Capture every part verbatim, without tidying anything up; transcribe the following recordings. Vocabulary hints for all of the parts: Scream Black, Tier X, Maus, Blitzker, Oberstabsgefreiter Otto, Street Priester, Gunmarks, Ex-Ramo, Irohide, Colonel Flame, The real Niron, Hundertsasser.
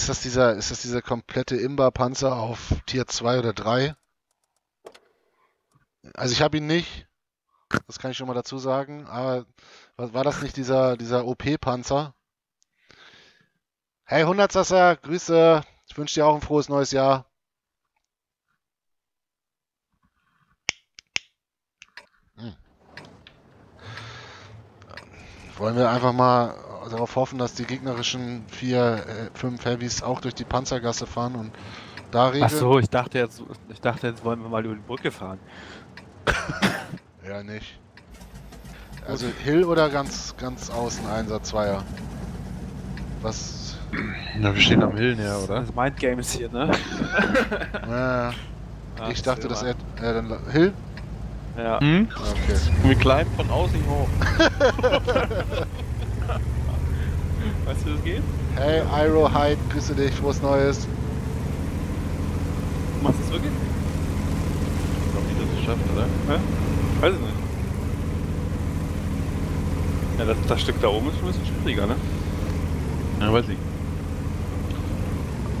ist das dieser, ist das dieser komplette Imba-Panzer auf Tier zwei oder drei? Also ich habe ihn nicht, das kann ich schon mal dazu sagen, aber war das nicht dieser, dieser O P-Panzer? Hey Hundertsasser, Grüße, ich wünsche dir auch ein frohes neues Jahr. Hm. Wollen wir einfach mal darauf hoffen, dass die gegnerischen vier, äh, fünf Heavys auch durch die Panzergasse fahren und da regeln? Ach so, ich dachte jetzt, ich dachte jetzt wollen wir mal über die Brücke fahren. Ja, nicht. Also Hill oder ganz, ganz außen Einsatz Zweier? Was? Na, wir stehen am Hill näher, oder? Das Mindgame ist hier, ne? Ja. Ich ja, dachte, dass er... Ja, dann Hill? Ja. Hm? Okay. Wir climben von außen hoch. Weißt du, wie das geht? Hey, Irohide, grüße dich, frohes Neues. Du machst das wirklich? Ich glaub nicht, dass es schafft, oder? Hä? Weiß ich nicht. Ja, das, das Stück da oben ist schon ein bisschen schwieriger, ne? Ja, weiß ich.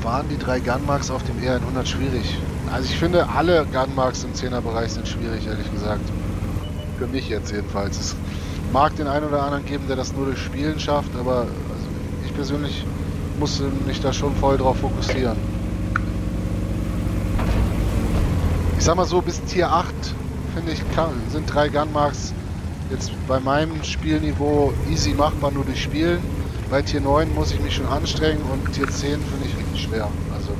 Waren die drei Gunmarks auf dem E hundert schwierig? Also ich finde, alle Gunmarks im Zehner-Bereich sind schwierig, ehrlich gesagt. Für mich jetzt jedenfalls. Es mag den einen oder anderen geben, der das nur durch Spielen schafft, aber also ich persönlich musste mich da schon voll drauf fokussieren. Ich sag mal so, bis Tier acht, finde ich, kann, sind drei Gunmarks jetzt bei meinem Spielniveau easy machbar, nur durch Spielen. Bei Tier neun muss ich mich schon anstrengen und Tier zehn finde ich richtig schwer, also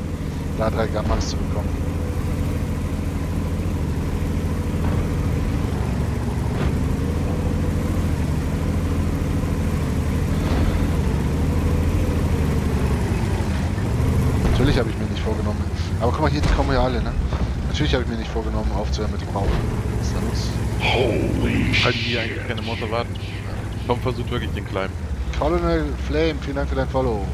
da drei Gammas zu bekommen. Natürlich habe ich mir nicht vorgenommen, aber guck mal, hier kommen ja alle, ne? Natürlich habe ich mir nicht vorgenommen aufzuhören mit dem Bau. Was ist da los? Holy shit! Halt hier eigentlich keine Monster warten. Komm, versucht wirklich den Climb. Colonel Flame, vielen Dank für dein Follow.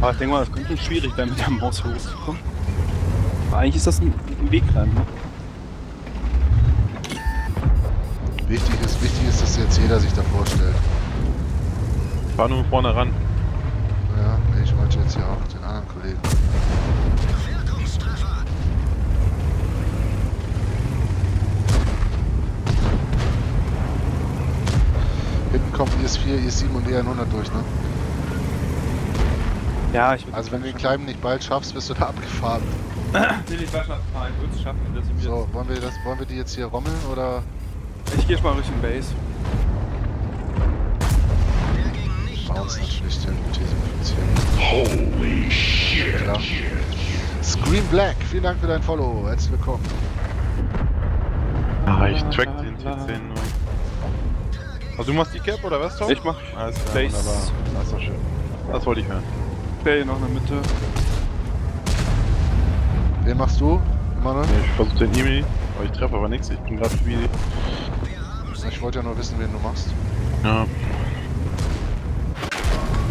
Aber ich denke mal, das könnte schwierig werden mit der Maus hochzukommen. Eigentlich ist das ein, ein Weg rein, ne? Wichtig ist, wichtig ist, dass jetzt jeder sich da vorstellt. Fahr nur vorne ran. Ja, ich wollte jetzt hier auch den anderen Kollegen. Hinten kommt I S vier, I S sieben und E hundert durch, ne? Ja, ich würde... Also wenn du den Climb nicht bald schaffst, bist du da abgefahren. Nee, nicht bald abgefahren, ich würde es schaffen, dass ich mir... So, wollen wir, das, wollen wir die jetzt hier rommeln, oder...? Ich geh mal Richtung Base. Bounce natürlich, der Loot hier. Holy shit! Klar. Scream Black, vielen Dank für dein Follow, herzlich willkommen. Ah, ich track den T zehn nur. Also du machst die Cap oder was, Tom? Ich mach alles klar, Base. Das ist doch schön. Das wollte ich hören. Okay, noch in der Mitte. Den machst du, Manuel? Nee, ich versuche den E-Mail, aber ich treffe aber nichts. Ich bin gerade wie... Ich wollte ja nur wissen, wen du machst. Ja.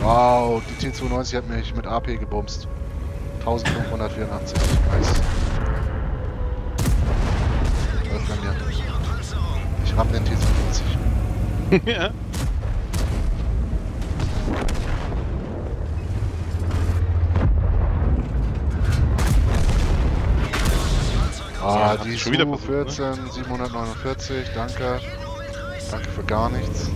Wow, die T zweiundneunzig hat mich mit A P gebumst. fünfzehnhundertvierundachtzig, nice. Läuft bei mir. Ich ramm den T zweiundneunzig. Ja. Ah, die schon wieder vierzehn, siebenhundertneunundvierzig, danke. Danke für gar nichts.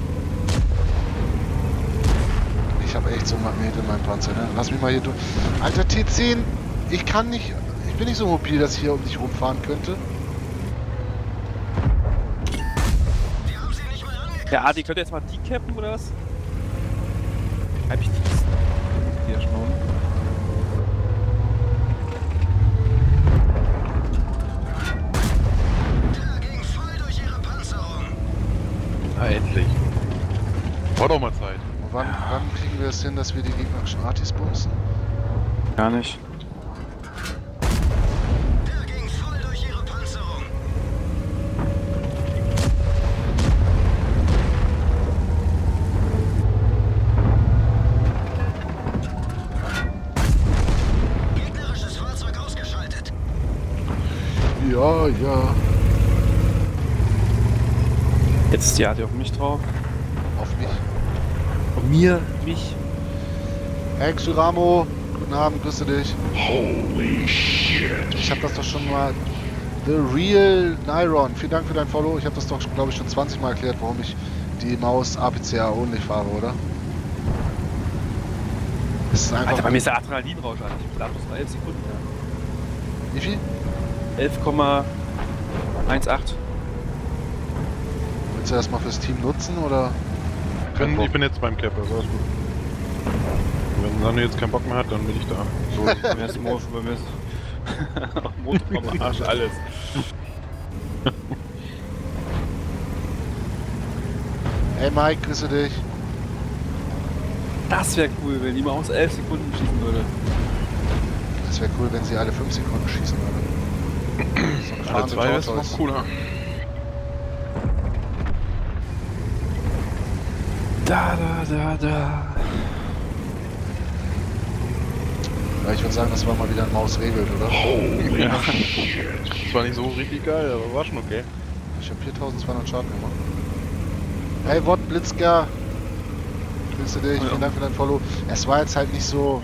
Ich habe echt so Magnete in meinem Panzer, ne? Lass mich mal hier durch. Alter, T zehn, ich kann nicht, ich bin nicht so mobil, dass ich hier um dich rumfahren könnte. Ja, die könnte jetzt mal die cappen oder was? Hab ich die? Hier schon. Da ging voll durch ihre Panzerung. Na endlich. War doch mal Zeit. Und wann, ja. wann kriegen wir es hin, dass wir die gegnerischen Artis bumsen? Gar nicht. Ja, ja. Jetzt ja, die auf mich drauf. Auf mich? Auf mir? Mich? Ex-Ramo, guten Abend, grüße dich. Holy shit. Ich hab das doch schon mal... The real Niron, vielen Dank für dein Follow. Ich habe das doch, glaube ich, schon zwanzig Mal erklärt, warum ich die Maus A P C A-only fahre, oder? Das ist einfach... Alter, bei mir ist der Adrenalinrausch, Alter. Ich lade bloß elf Sekunden. Wie viel? elf Komma achtzehn. Willst du das mal fürs Team nutzen, oder? Können, ich bin jetzt beim Cap, also alles gut. Wenn Sanu jetzt keinen Bock mehr hat, dann bin ich da. So, bei mir ist Morph, bei mir ist... Motor vom Arsch, alles. Hey Mike, grüße dich. Das wäre cool, wenn die mal aus elf Sekunden schießen würde. Das wäre cool, wenn sie alle fünf Sekunden schießen würde. So alle zwei ist noch cooler. Da, da, da, da. Ich würde sagen, das war mal wieder ein Maus-Regelt, oder? Oh, ja. Das war nicht so richtig geil, aber war schon okay. Ich habe viertausendzweihundert Schaden gemacht. Hey, Wort Blitzker! Grüße dich, ja. Vielen Dank für dein Follow. Es war jetzt halt nicht so,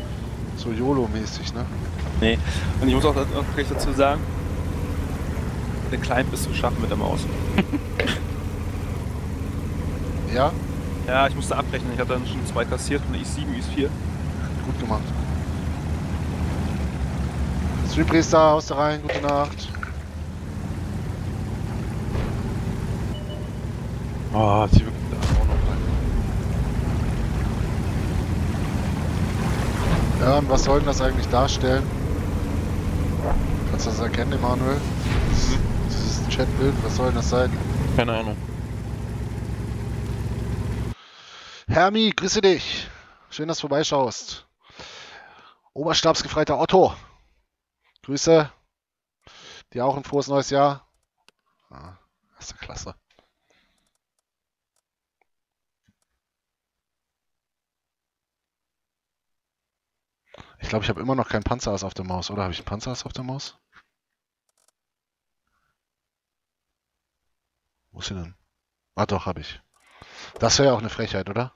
so YOLO-mäßig, ne? Nee, und ich muss auch dazu sagen, der Client bist du schaffen mit der Maus. Ja? Ja, ich musste abrechnen. Ich habe dann schon zwei kassiert und I sieben, I vier. Gut gemacht. Street Priester, aus der Reihen, gute Nacht. Oh, sie wirklich da auch noch rein. Ja, und was soll denn das eigentlich darstellen? Kannst du das erkennen, Emanuel? Das ist ein Chatbild, was soll denn das sein? Keine Ahnung. Hermi, grüße dich. Schön, dass du vorbeischaust. Oberstabsgefreiter Otto. Grüße, dir auch ein frohes neues Jahr. Ah, das ist ja klasse. Ich glaube, ich habe immer noch keinen Panzerass auf der Maus, oder? Habe ich einen Panzerass auf der Maus? Wo ist sie denn? Ah doch, habe ich. Das wäre ja auch eine Frechheit, oder?